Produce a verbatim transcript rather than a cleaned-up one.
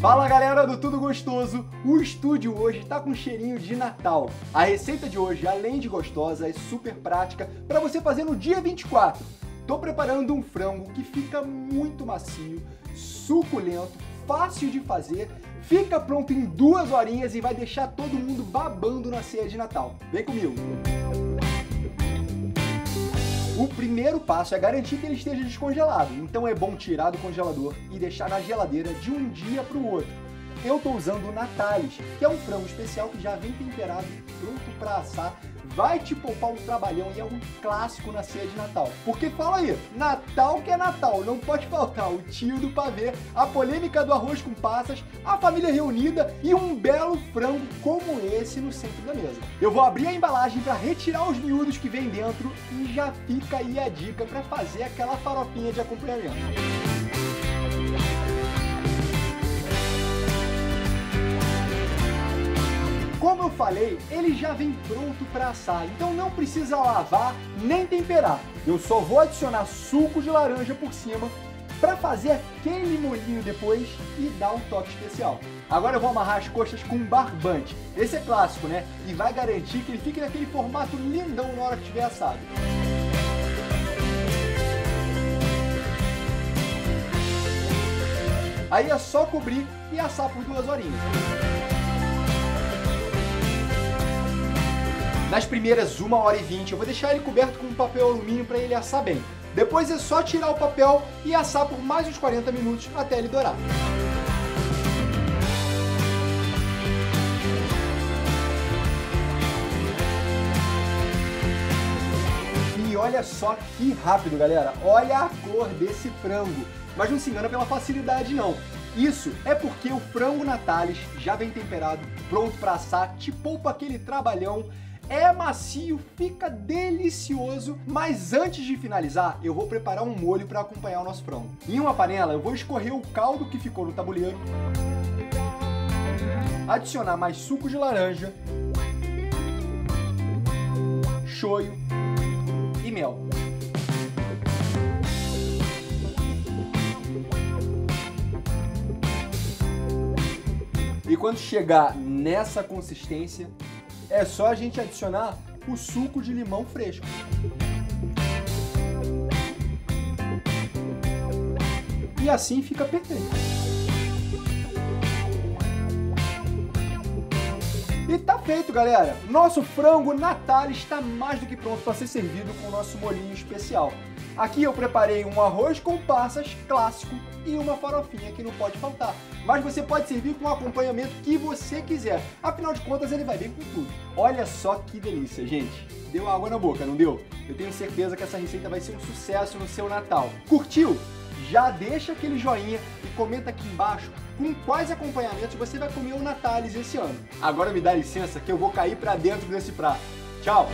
Fala galera do Tudo Gostoso! O estúdio hoje tá com cheirinho de Natal. A receita de hoje, além de gostosa, é super prática para você fazer no dia vinte e quatro. Tô preparando um frango que fica muito macio, suculento, fácil de fazer, fica pronto em duas horinhas e vai deixar todo mundo babando na ceia de Natal. Vem comigo! O primeiro passo é garantir que ele esteja descongelado, então é bom tirar do congelador e deixar na geladeira de um dia para o outro. Eu estou usando o Natalliz, que é um frango especial que já vem temperado, pronto para assar, vai te poupar um trabalhão e é um clássico na ceia de Natal. Porque fala aí, Natal que é Natal, não pode faltar o tio do pavê, a polêmica do arroz com passas, a família reunida e um belo frango como esse no centro da mesa. Eu vou abrir a embalagem para retirar os miúdos que vem dentro e já fica aí a dica para fazer aquela farofinha de acompanhamento. Como eu falei, ele já vem pronto para assar, então não precisa lavar nem temperar. Eu só vou adicionar suco de laranja por cima para fazer aquele molhinho depois e dar um toque especial. Agora eu vou amarrar as coxas com um barbante. Esse é clássico, né? E vai garantir que ele fique naquele formato lindão na hora que estiver assado. Aí é só cobrir e assar por duas horinhas. Nas primeiras uma hora e vinte eu vou deixar ele coberto com um papel alumínio para ele assar bem. Depois é só tirar o papel e assar por mais uns quarenta minutos até ele dourar. E olha só que rápido, galera! Olha a cor desse frango! Mas não se engana pela facilidade, não. Isso é porque o frango Natalliz já vem temperado, pronto para assar, te poupa aquele trabalhão. É macio, fica delicioso, mas antes de finalizar, eu vou preparar um molho para acompanhar o nosso frango. Em uma panela, eu vou escorrer o caldo que ficou no tabuleiro, adicionar mais suco de laranja, shoyu e mel. E quando chegar nessa consistência, é só a gente adicionar o suco de limão fresco. E assim fica perfeito. E tá feito, galera! Nosso frango Natalliz está mais do que pronto para ser servido com o nosso molhinho especial. Aqui eu preparei um arroz com passas clássico e uma farofinha que não pode faltar. Mas você pode servir com o acompanhamento que você quiser. Afinal de contas, ele vai bem com tudo. Olha só que delícia, gente. Deu água na boca, não deu? Eu tenho certeza que essa receita vai ser um sucesso no seu Natal. Curtiu? Já deixa aquele joinha e comenta aqui embaixo com quais acompanhamentos você vai comer o Natalliz esse ano. Agora me dá licença que eu vou cair pra dentro desse prato. Tchau!